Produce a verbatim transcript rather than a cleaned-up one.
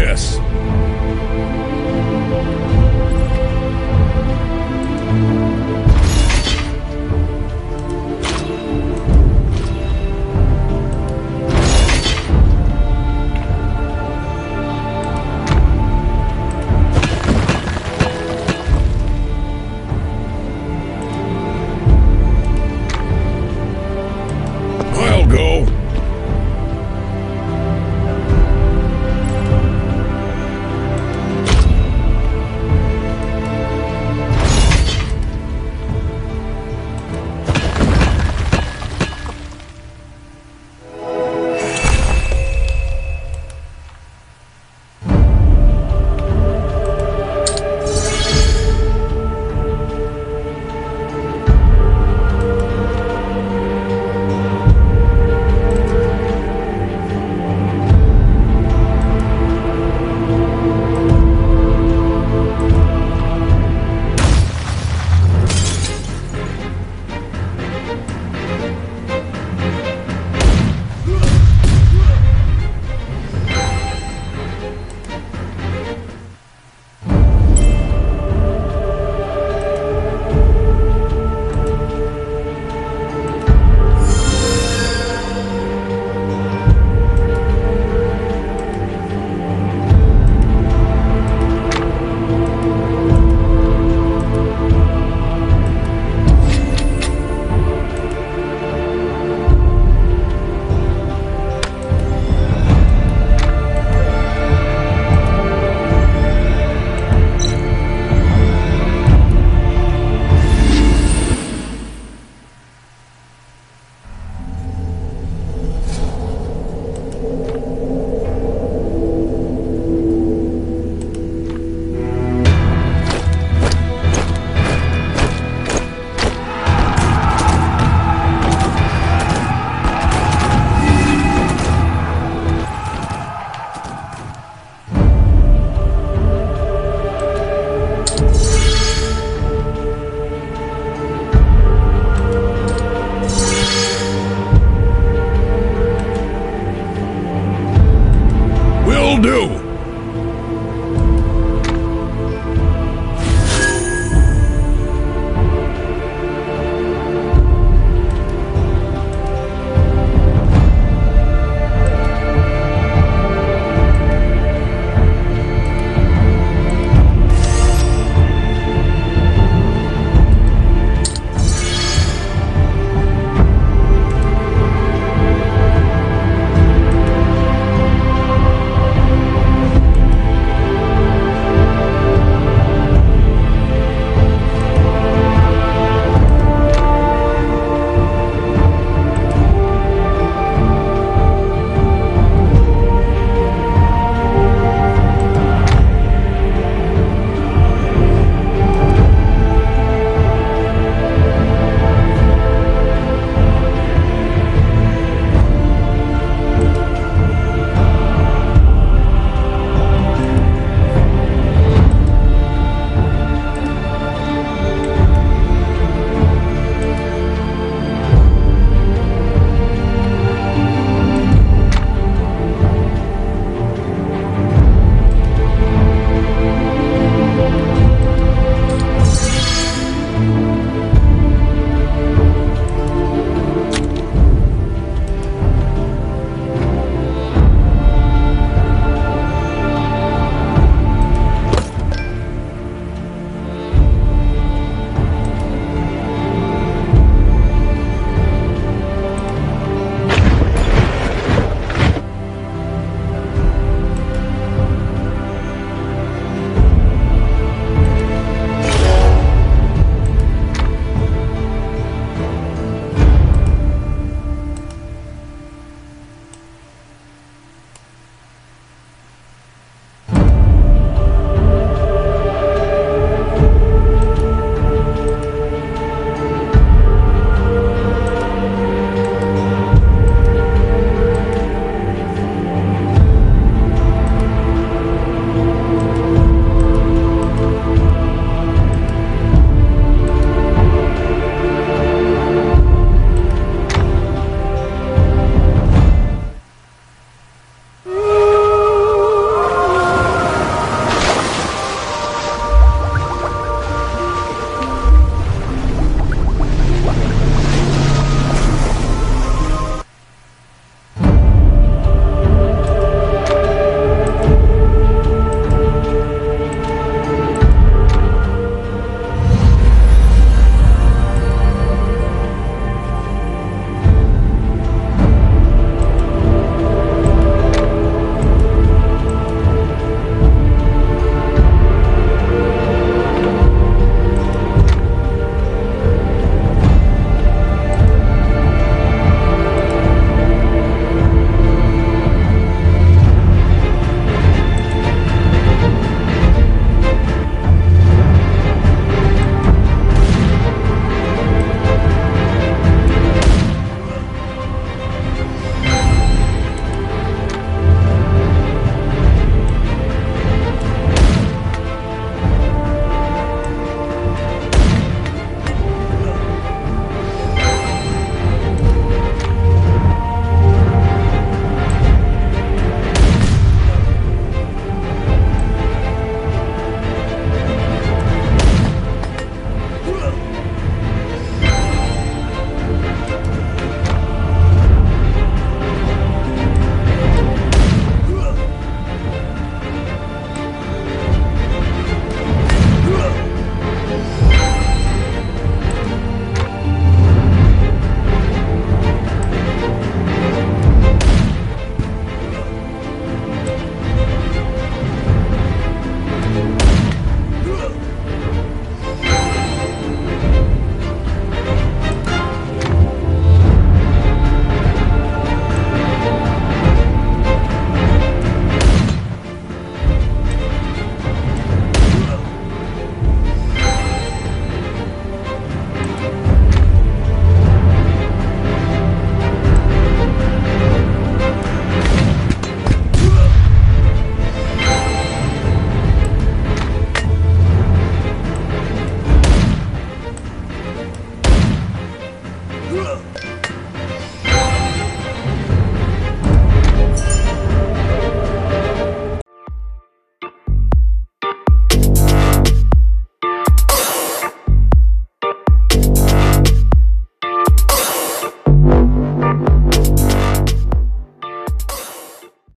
Yes. I'll go.